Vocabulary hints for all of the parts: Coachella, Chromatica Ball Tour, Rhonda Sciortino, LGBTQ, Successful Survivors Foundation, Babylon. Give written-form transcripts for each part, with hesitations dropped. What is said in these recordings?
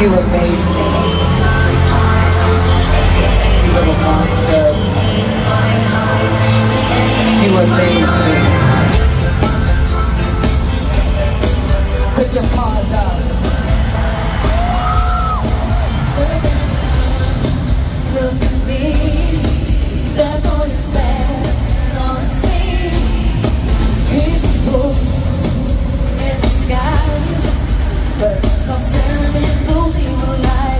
You amaze me. You little monster. You amaze me. Put your paws up. Look at me. That boy is bad on me. He's a wolf in the skies. Birds come staring. Losing your life.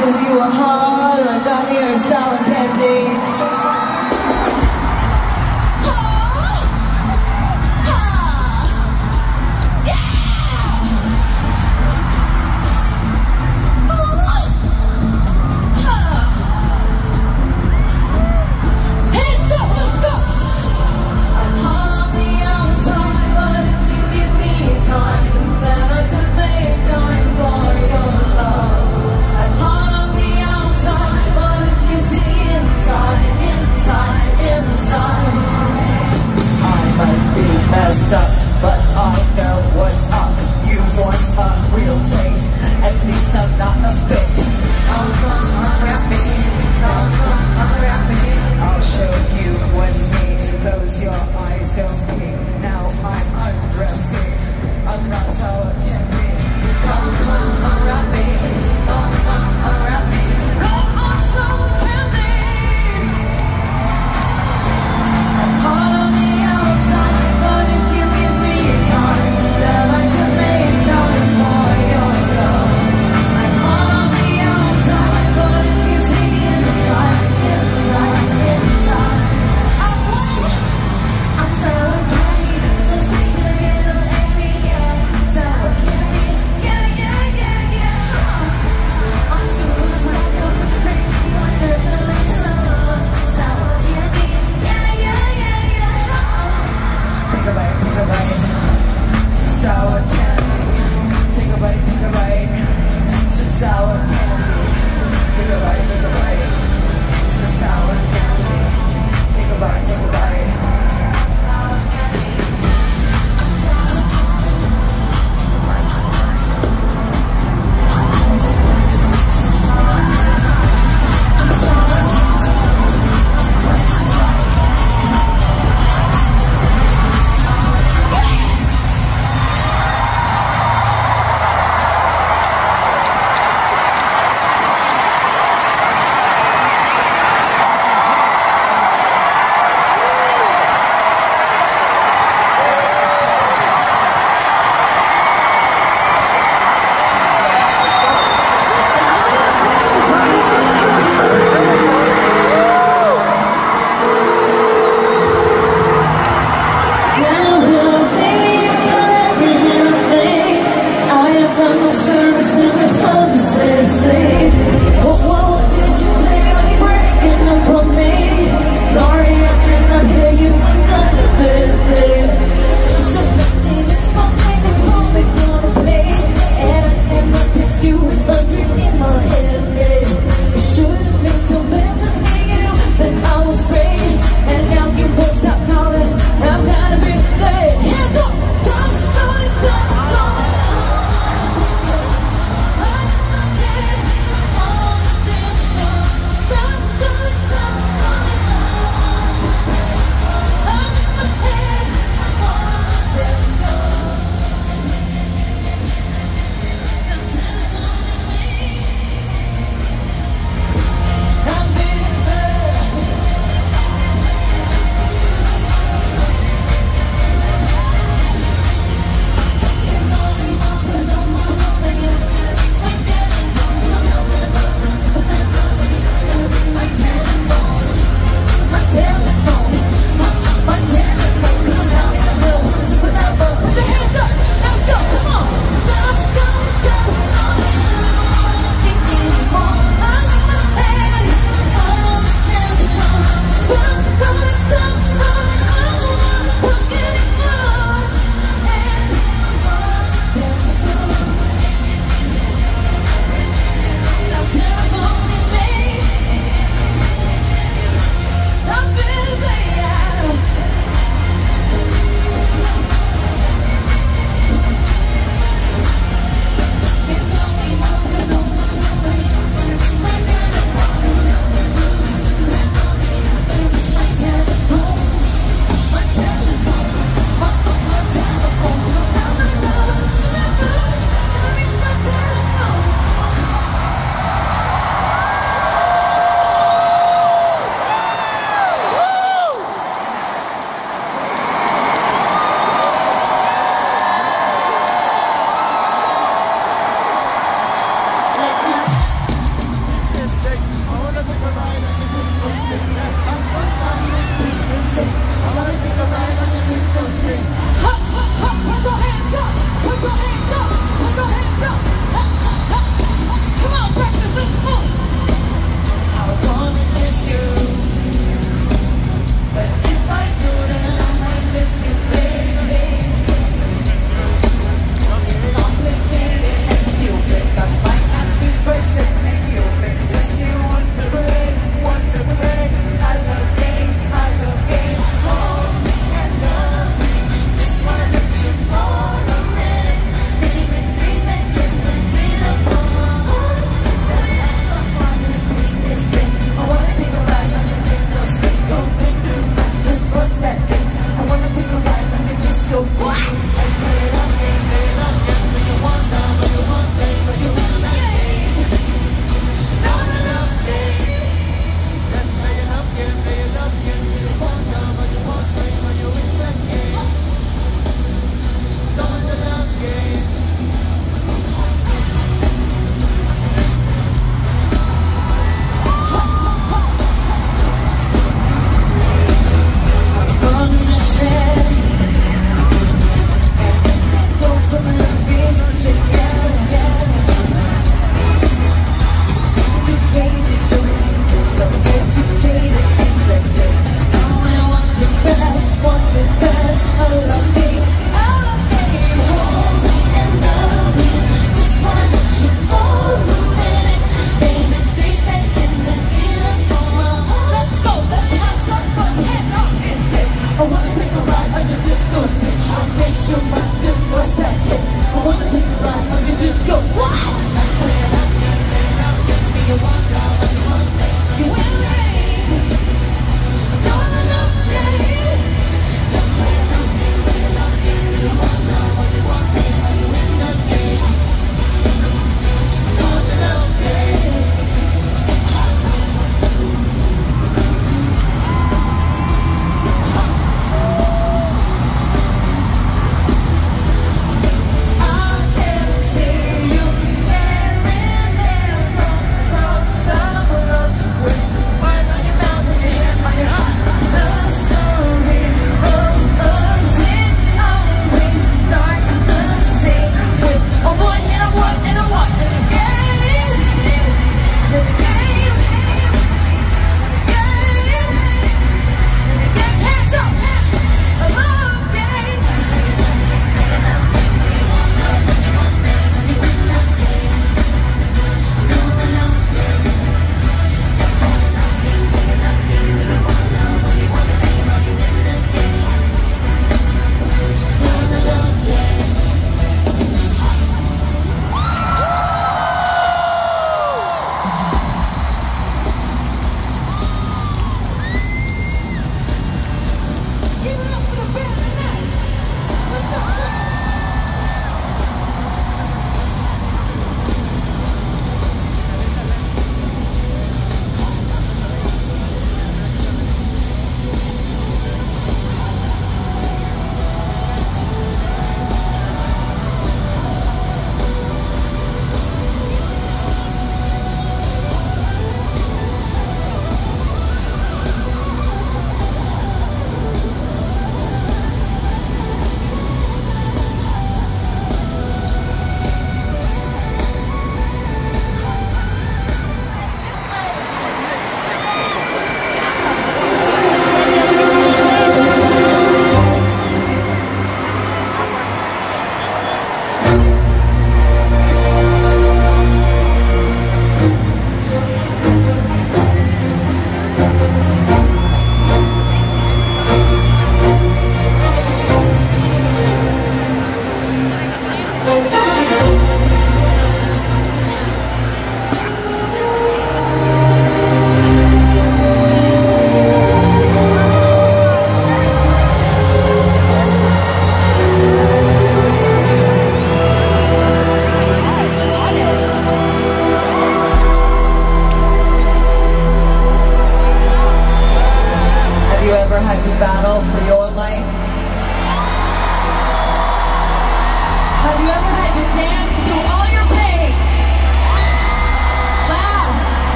says you were hard on gummy or sour candy.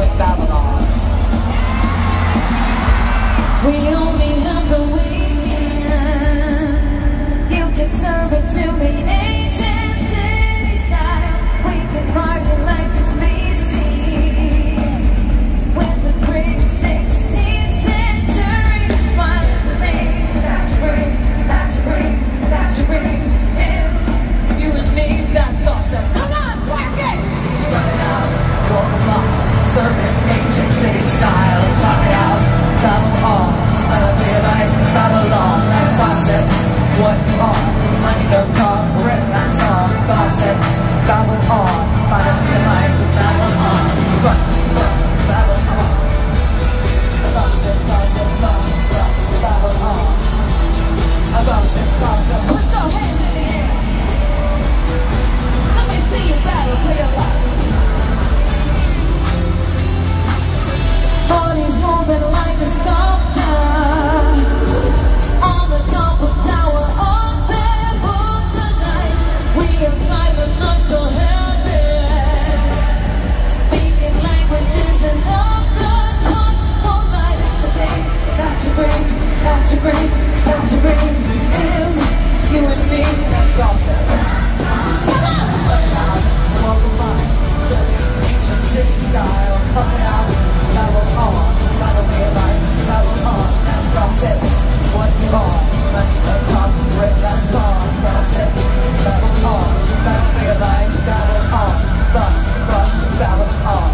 with Babylon. We only have the weekend. You can serve it to me ancient city style. We can party like it's BC with the great 16th century fun. That's great, that's great, that's great. And you and me, that's awesome. Come on, work it! Spread it out, warm them up, serve it ancient city style. Talk it out, travel on, I don't feel like travel on. That's gossip, what you are, money don't talk, rip that song. Gossip, travel on, I don't feel like travel on. Travel on, gossip, gossip, gossip, travel on. Gossip, gossip, put your hands in the air. Let me see you battle for your life. Body's moving like a sculpture on the top of tower of Babel tonight. We are climbing up to heaven, speaking languages and other tongues. All night is the day that you bring, that you bring, that you bring in. You and me, that gossip. Come on, come on, walk a mile, serving ancient city style. Come out. Travel on, follow me like, travel on, that's gossip. What you are, like a top, rip that song, gossip. Travel on, follow me like, travel on, rock, travel on.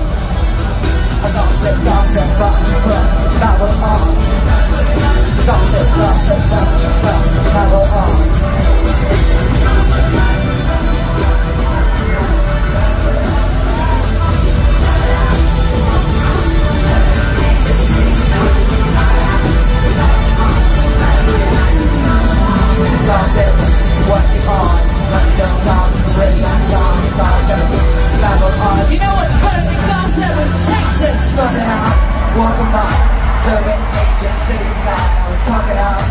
Gossip, gossip, rock, travel on. Gossip, gossip, rock, travel on. Gossip, what you on, run down top, rip that song, gossip, travel on. You know what's better than gossip is Texas, run it out, walk 'em up, serving ancient city style, talk it out.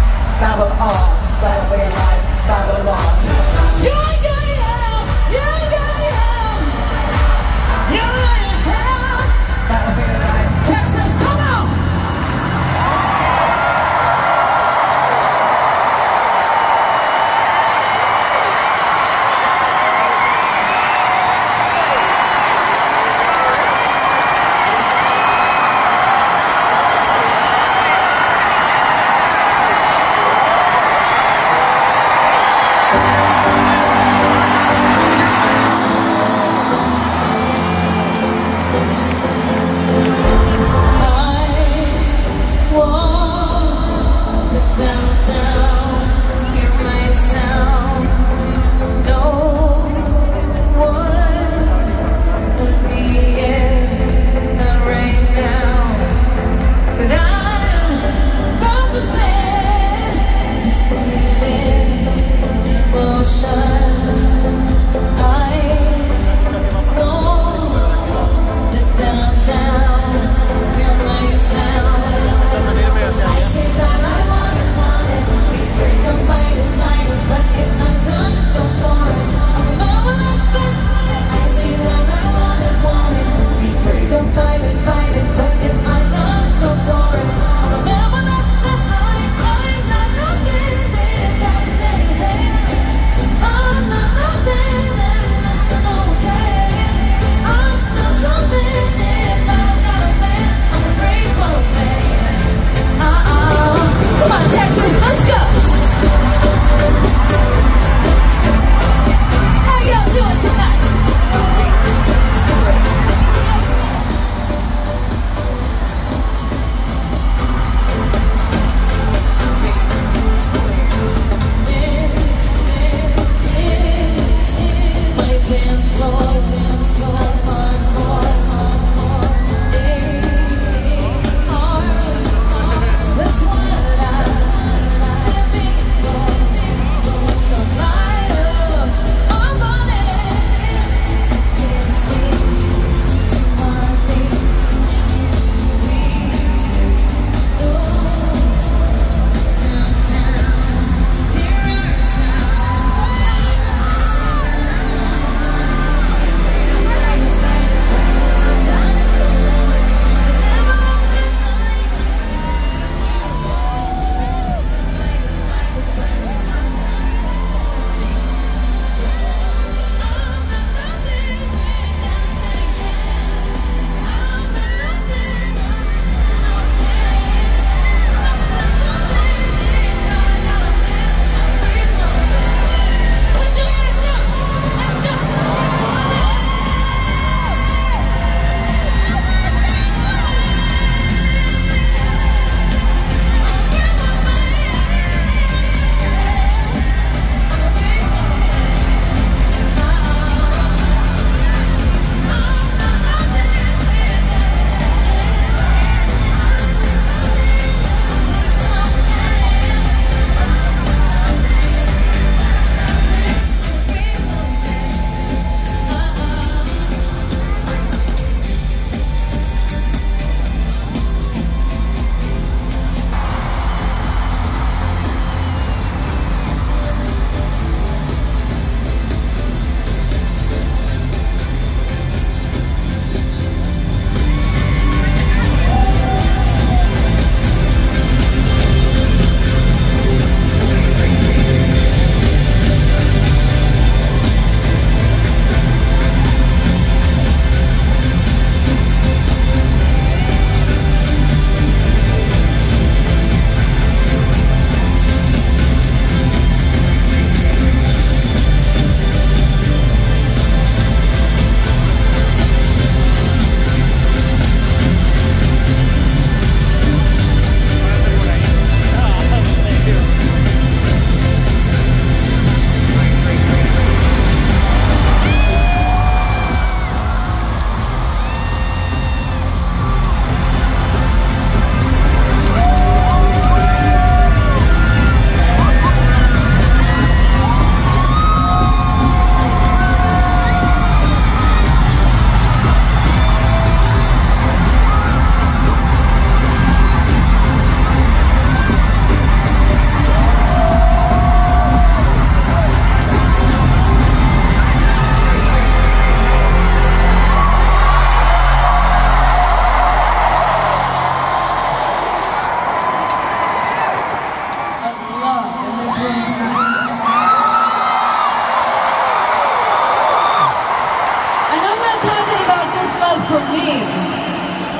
mean?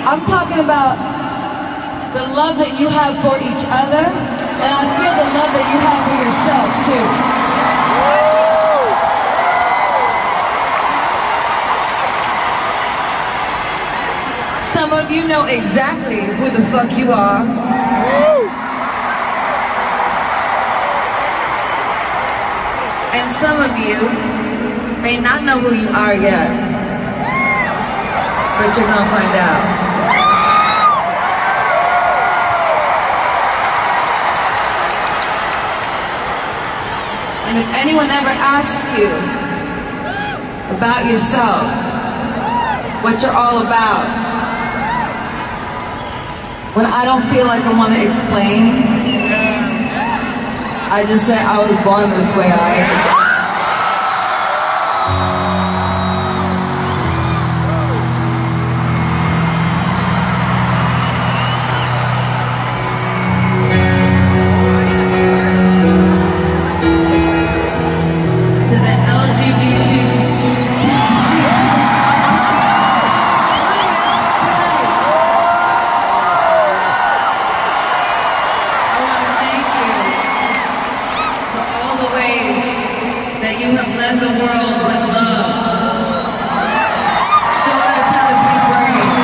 I'm talking about the love that you have for each other, and I feel the love that you have for yourself, too. Some of you know exactly who the fuck you are. And some of you may not know who you are yet, but you're gonna find out. And if anyone ever asks you about yourself, what you're all about, when I don't feel like I want to explain, I just said I was born this way, alright? To the LGBTQ, I want to thank you. Ways that you have led the world with love, showed us how to be brave,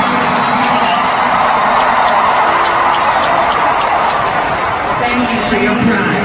thank you for your pride.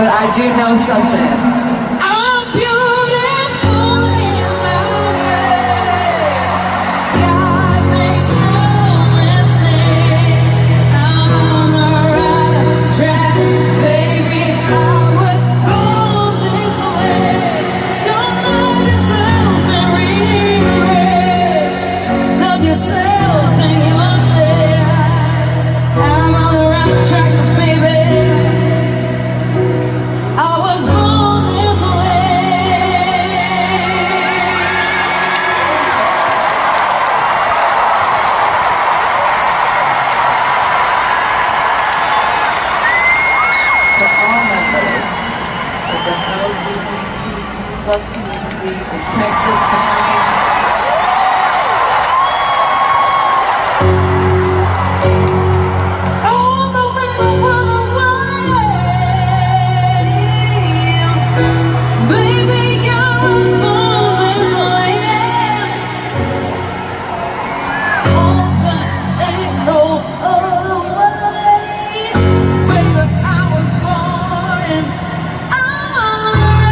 But I do know something. Plus community in Texas tonight. All over the world, baby, I was born this way. Oh, but ain't no other way. Baby, I was born and I'm on the race.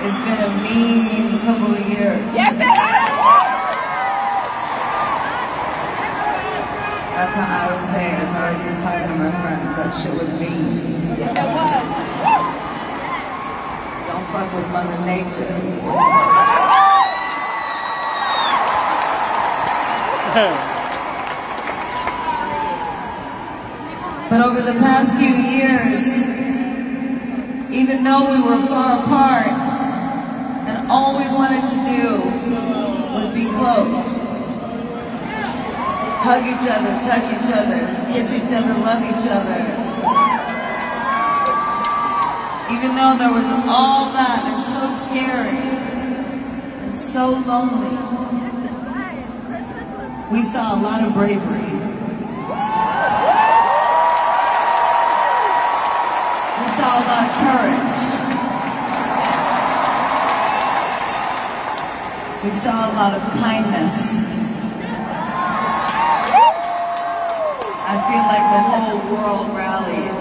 It's been a mean couple of years. Yes, it has! That's how I was saying, if I was just talking to my friends, that shit was mean. Yes, it was. Don't fuck with Mother Nature. But over the past few years, even though we were far apart, and all we wanted to do was be close. Hug each other, touch each other, kiss each other, love each other. Even though there was all that and so scary and so lonely, we saw a lot of bravery. We saw a lot of courage. We saw a lot of kindness. I feel like the whole world rallied.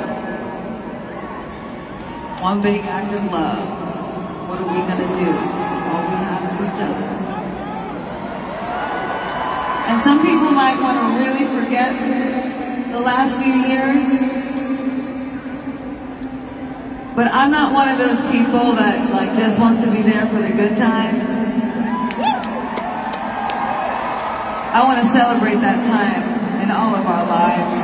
One big act of love. What are we gonna do? All we have is each other. And some people might want to really forget the last few years. But I'm not one of those people that just wants to be there for the good times. I want to celebrate that time in all of our lives.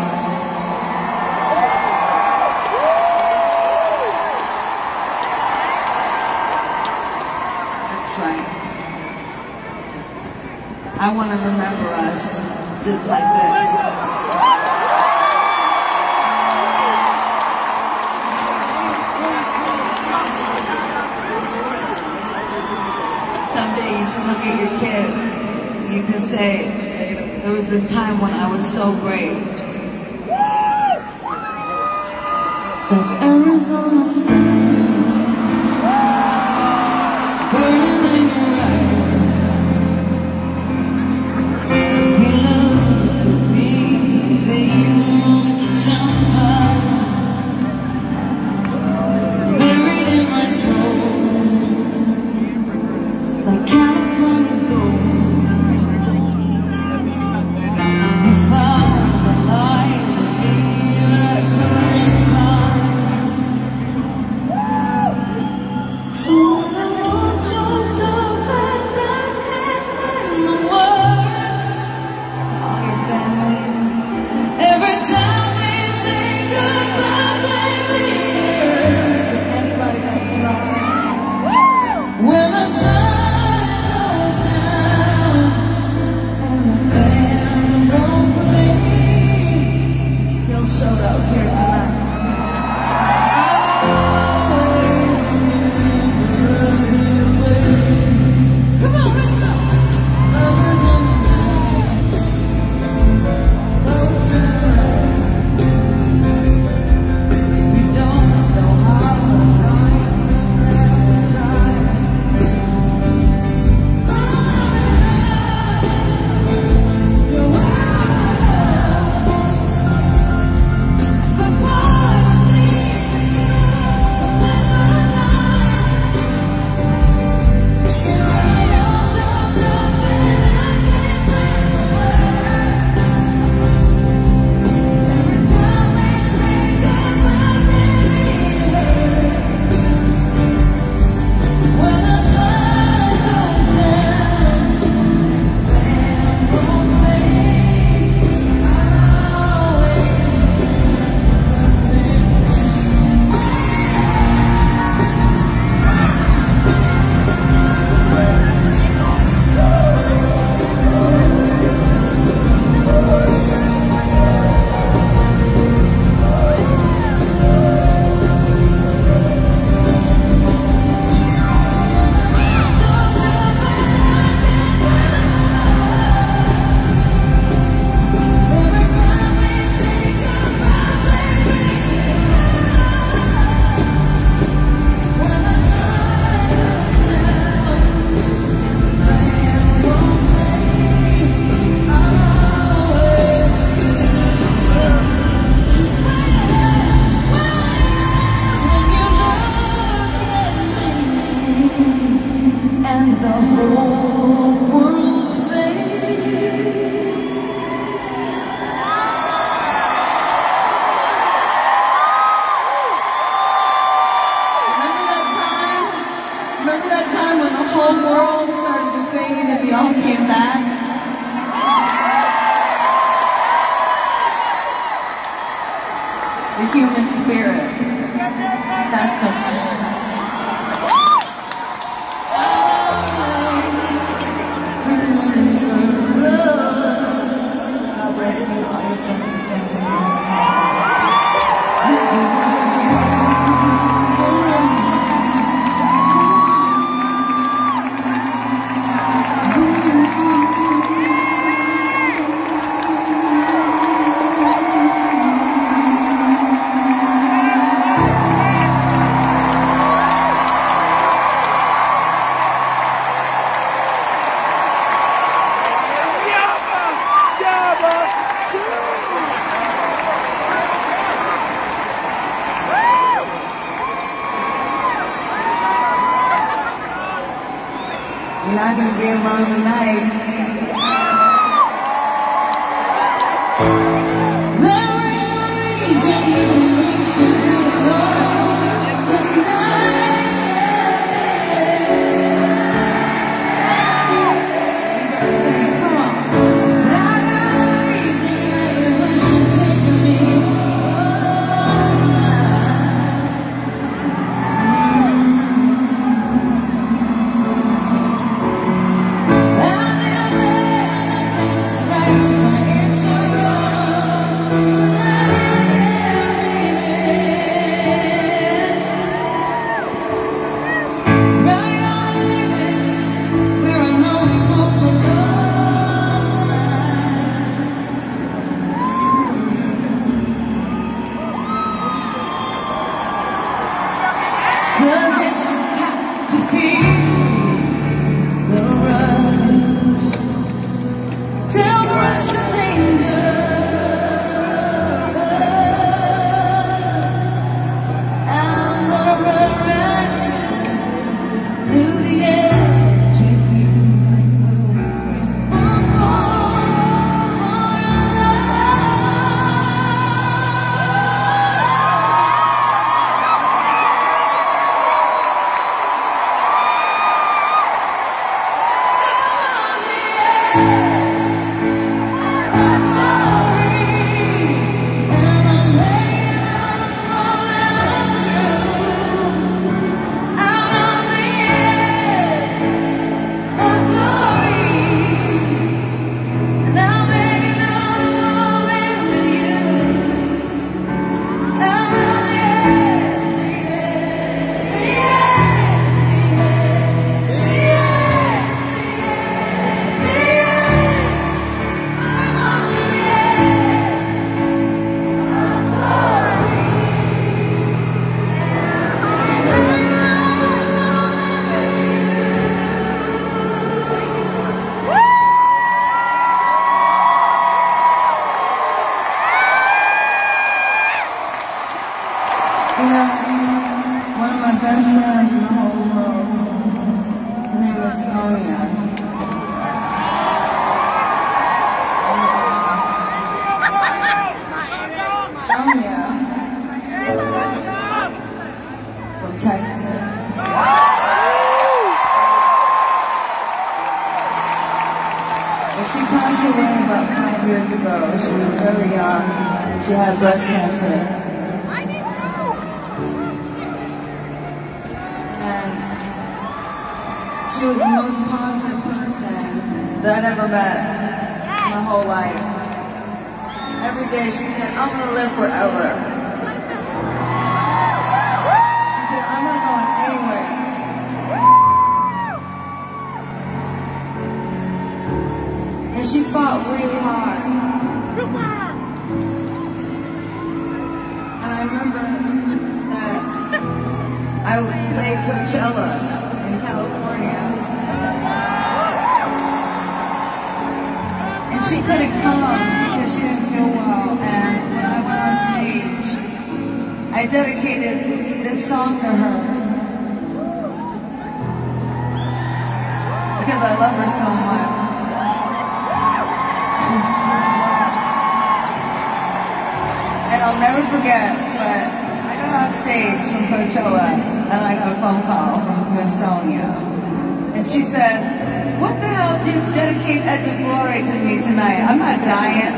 That's right. I want to remember us just like this. Someday you can look at your kids. You can say, there was this time when I was so brave. But Arizona sky, burning in your eyes. You look at me, baby, you jump high. It's buried in my soul, like California gold. 填板。The human spirit. That's so. You're not gonna be alone tonight. There is no reason she had breast cancer. I did too! And she was the most positive person that I ever met in my whole life. Every day she said, I'm gonna live forever. She said, I'm not going anywhere. And she fought really hard. I remember that I would play Coachella in California. And she couldn't come because she didn't feel well. And when I went on stage, I dedicated this song to her. Because I love her so much. And I'll never forget, but I got off stage from Coachella and I got a phone call from Miss Sonia. And she said, what the hell did you dedicate Ed DeGlore to me tonight? I'm not dying.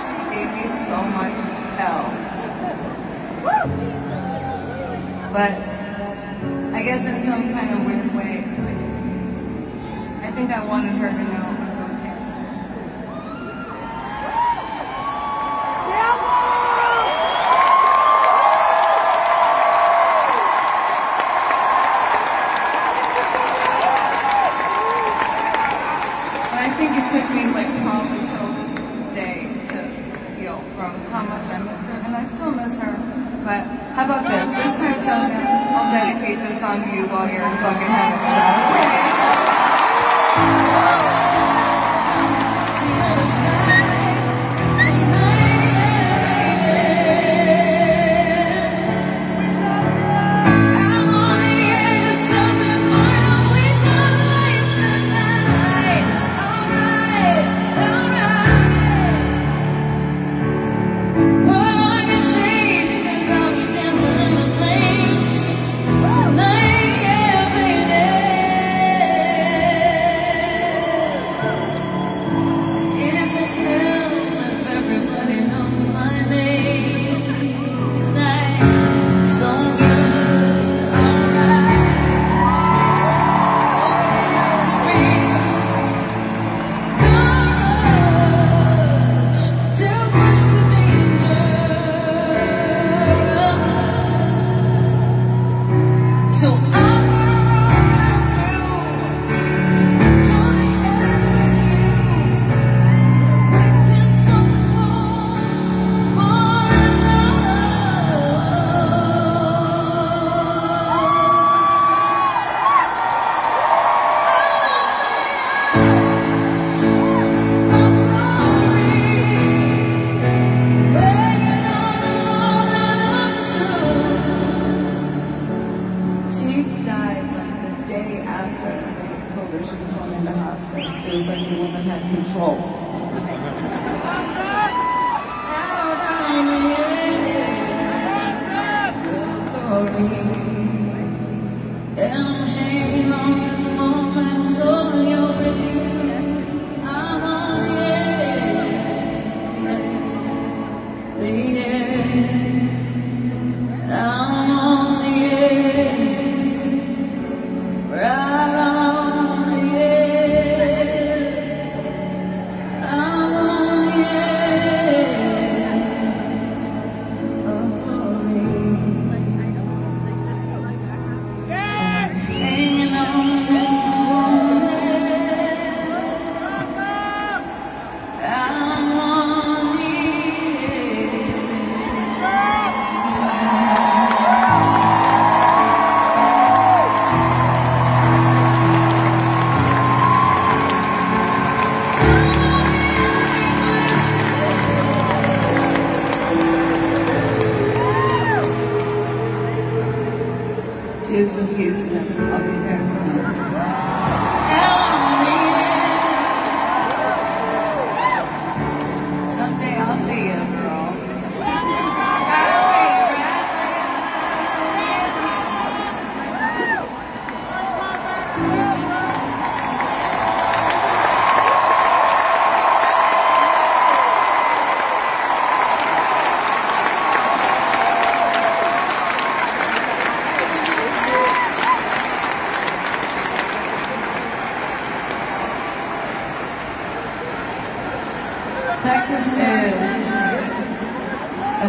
She gave me so much hell. But I guess in some kind of weird way, I think I wanted her to know.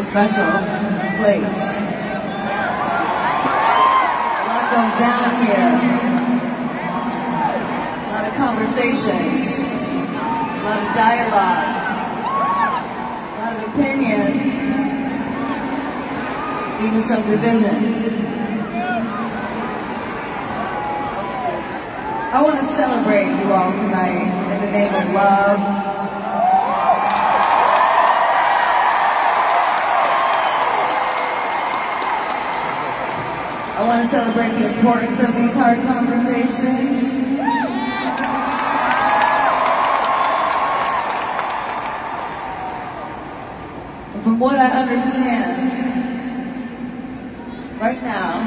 Special place. A lot goes down here. A lot of conversations. A lot of dialogue. A lot of opinions. Even some division. I want to celebrate you all tonight in the name of love. I want to celebrate the importance of these hard conversations. And from what I understand, right now,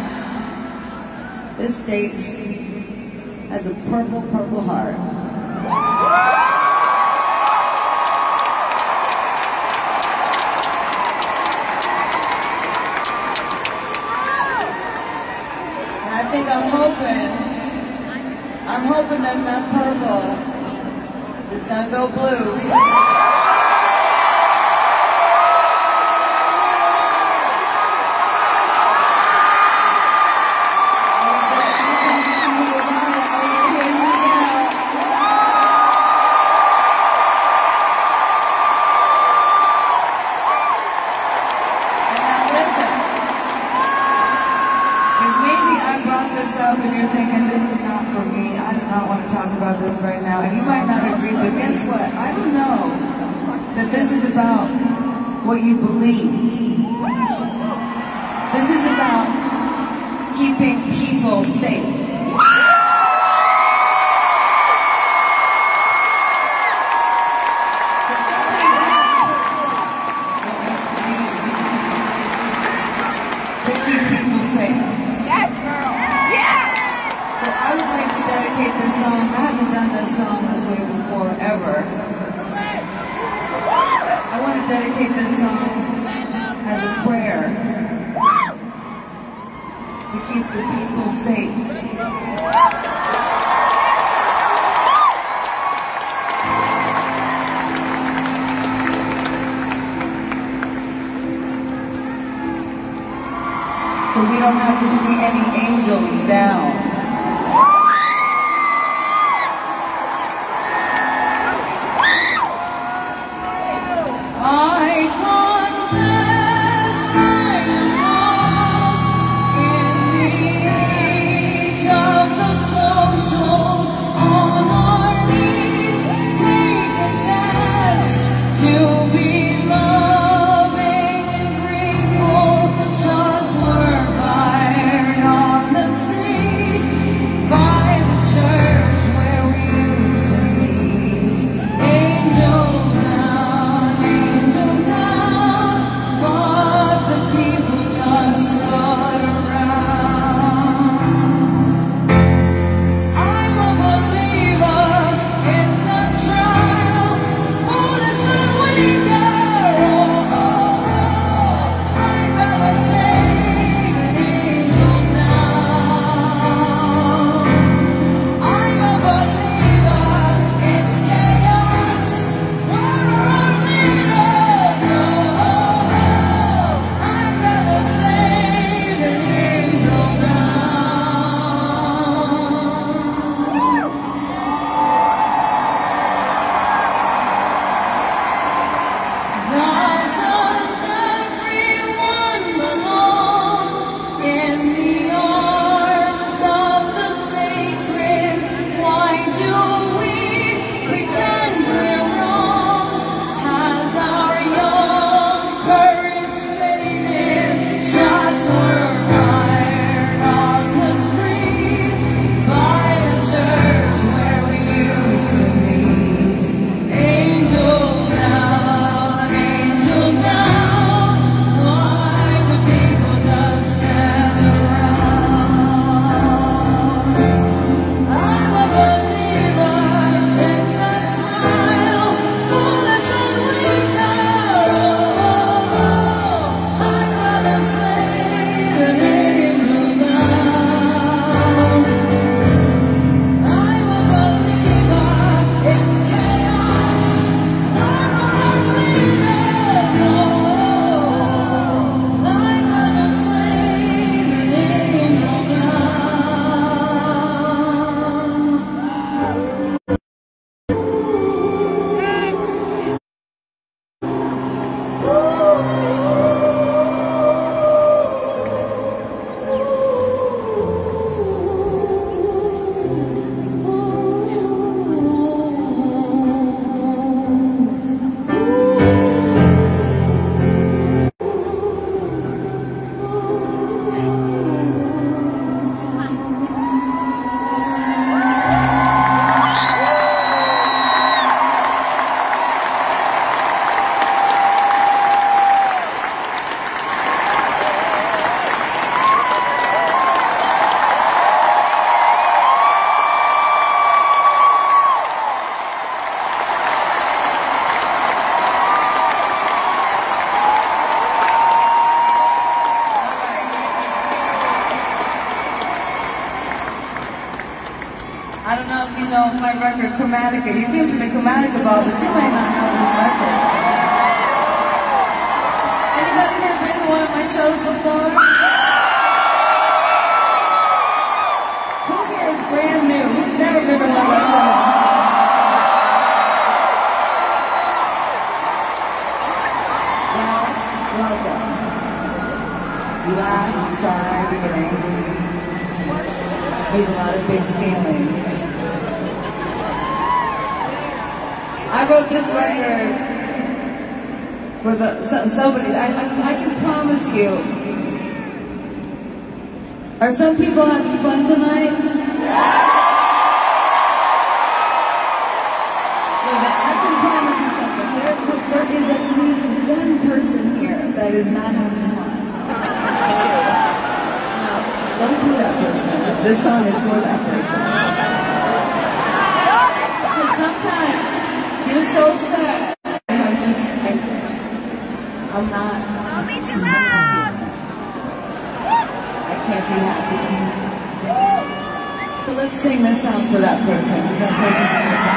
this stage has a purple, purple heart. And I think I'm hoping that purple is gonna go blue. And you're thinking, this is not for me, I do not want to talk about this right now, and you might not agree, but guess what? I don't know that this is about what you believe. This is about keeping people safe. To keep people safe. I would like to dedicate this song. I haven't done this song this way before, ever. I want to dedicate this song as a prayer to keep the people safe. So we don't have to see any angels down. I don't know if you know my record, Chromatica. You came to the Chromatica Ball, but you might not know this record. Anybody here been to one of my shows before? Who here is brand new? Who's never been to one of my shows before? Well, welcome. You laughed, you cried, you got angry. We have a lot of big feelings. I wrote this record for the somebody I can promise you. Are some people having fun tonight? Yeah, but I can promise you something. There is at least one person here that is not having fun. No, don't be that person. This song is for that person. You're so sad. And I'm not. Don't be too loud. I can't be happy. So let's sing this song for that person. That person is so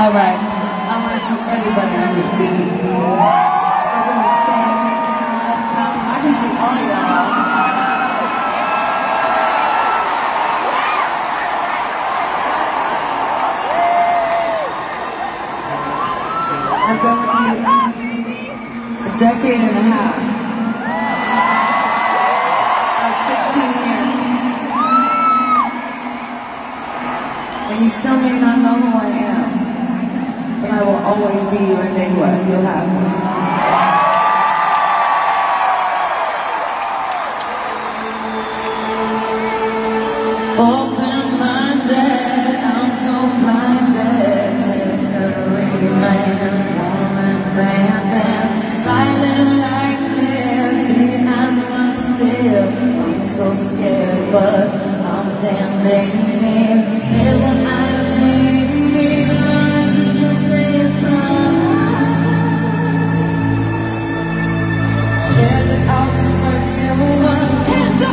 All right, I want to see everybody on your feet. We're going to stand. I've been with you a decade and a half. About 16 years. And you still may not know who I am, but I will always be your Enigma if you'll have me. Open minded, I'm so blinded. Mystery man, woman, phantom. Blinded like this, behind my steel. I'm so scared, but I'm standing here. Here's a night of seeing me rise and just be a sign. Is it all just virtue? Hands up, hands up.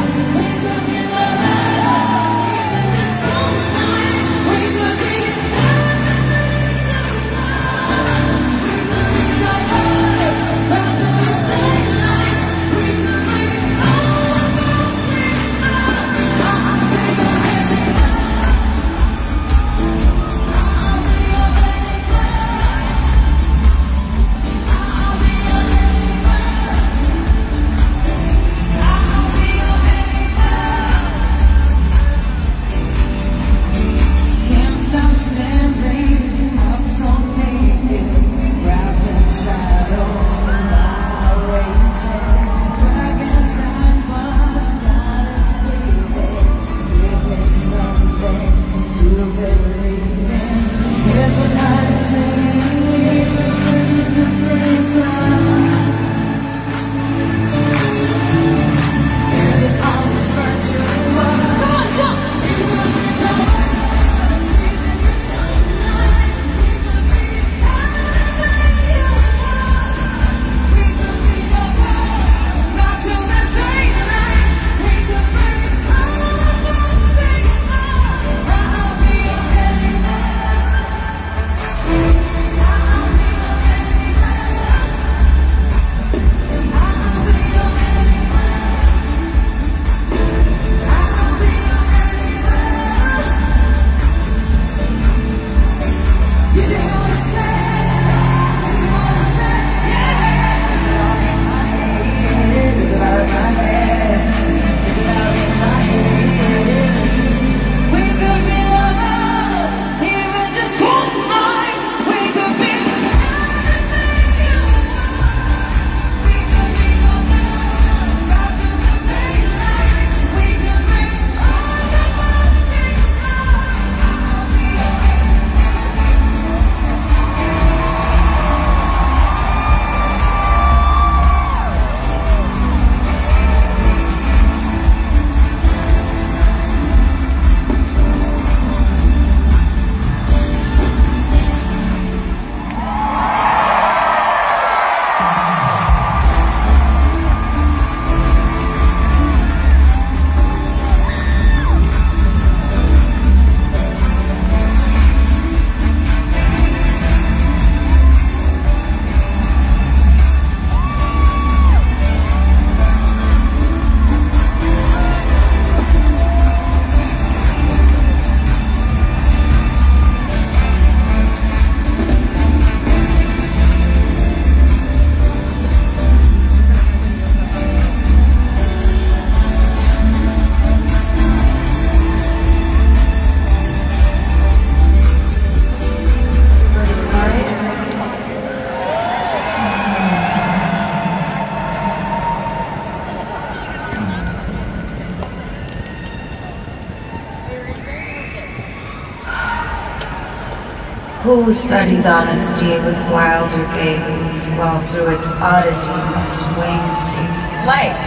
Who studies honesty with wilder gaze, while through its oddity must wings take flight?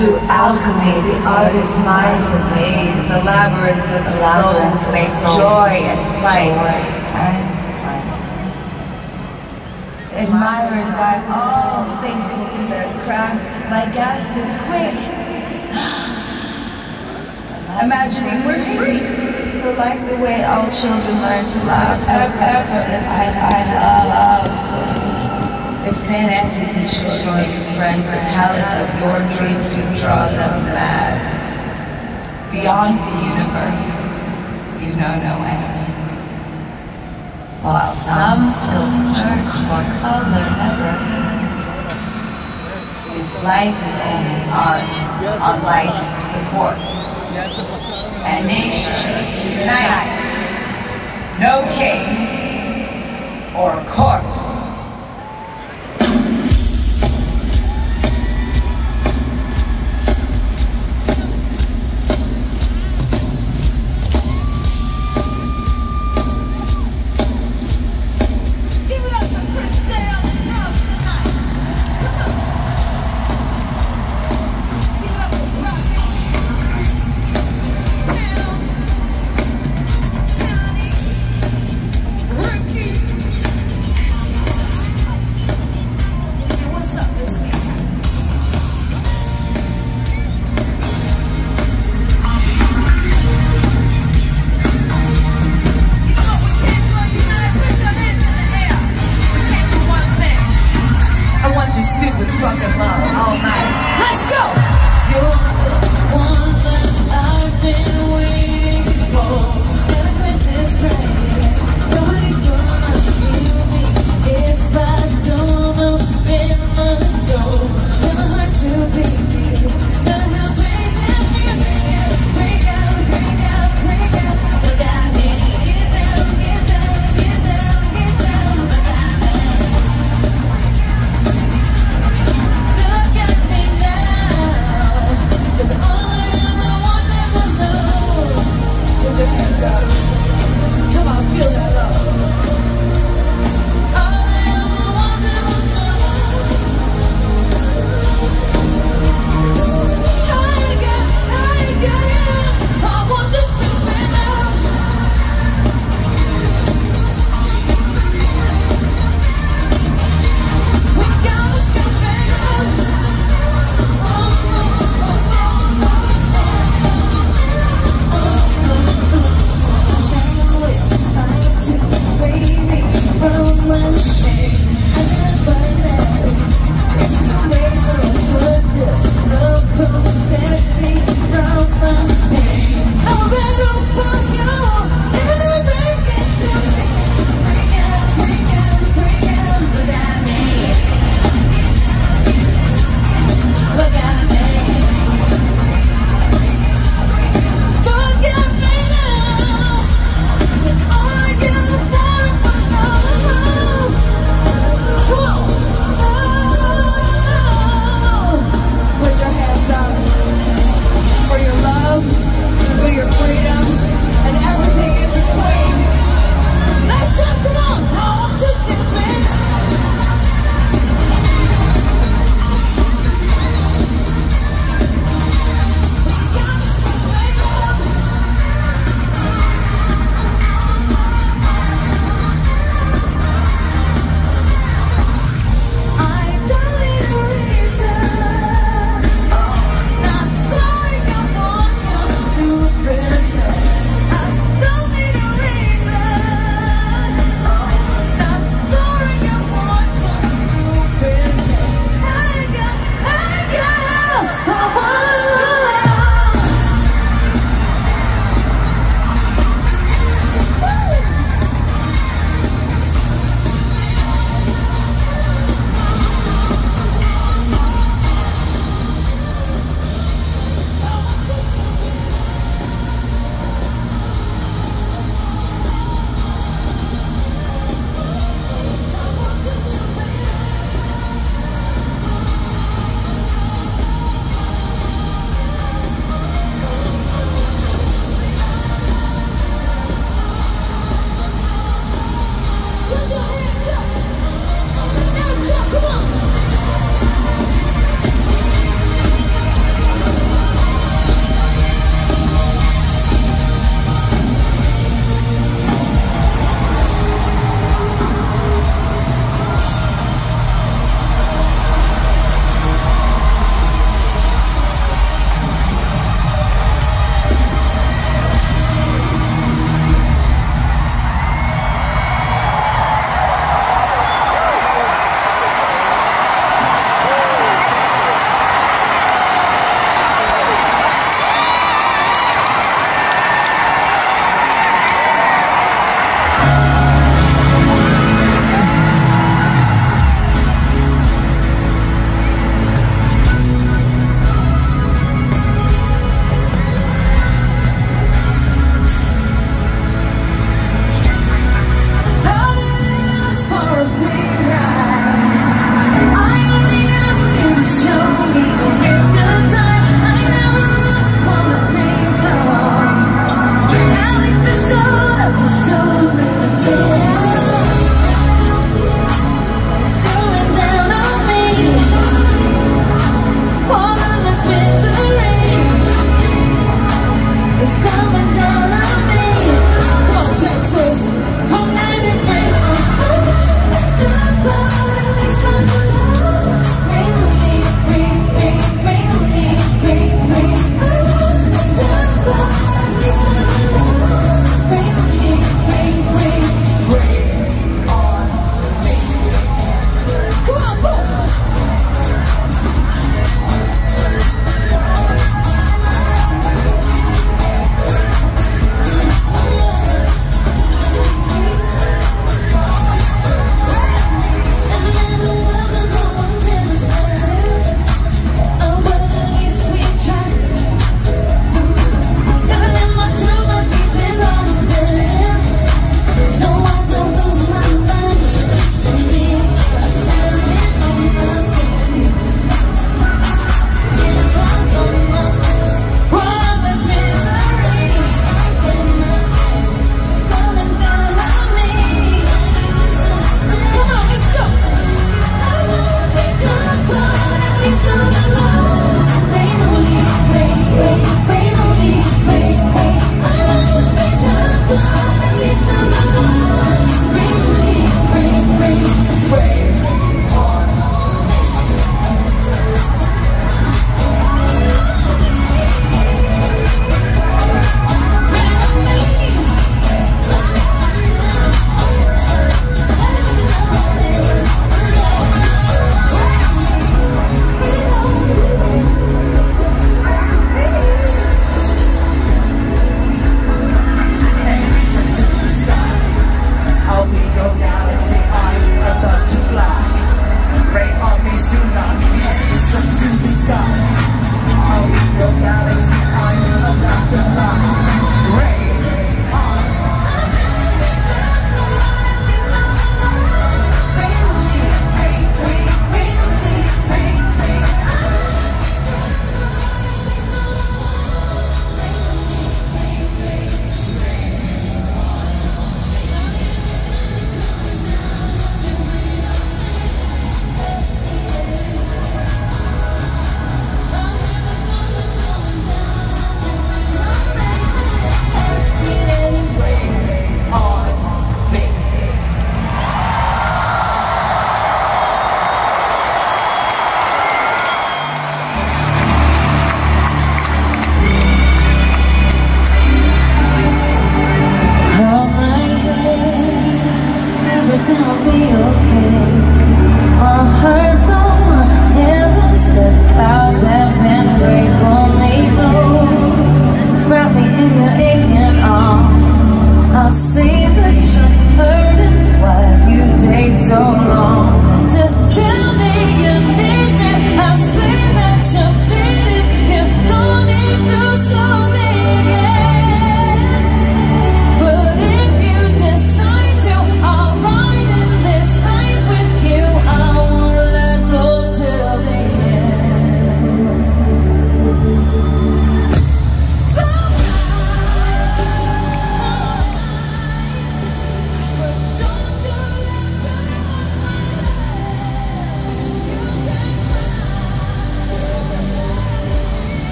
Through alchemy, the artist's minds are maze, a labyrinth of souls made joy and plight. Admired by all faithful to their craft, my gasp is quick. Imagining we're free. So like the way all children learn to love, so effortless I love. If fantasies you should show your friend, the palette of your dreams would draw them mad. Beyond the universe, you know no end. while some still search for color ever. This life is only art on life's support. A nation unites, no king or court.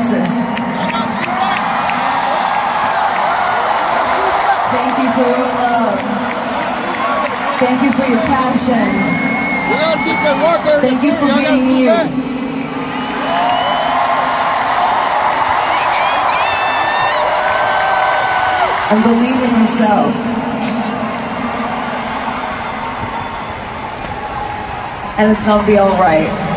Texas. Thank you for your love. Thank you for your passion. Thank you for being you. And believe in yourself. And it's gonna be all right.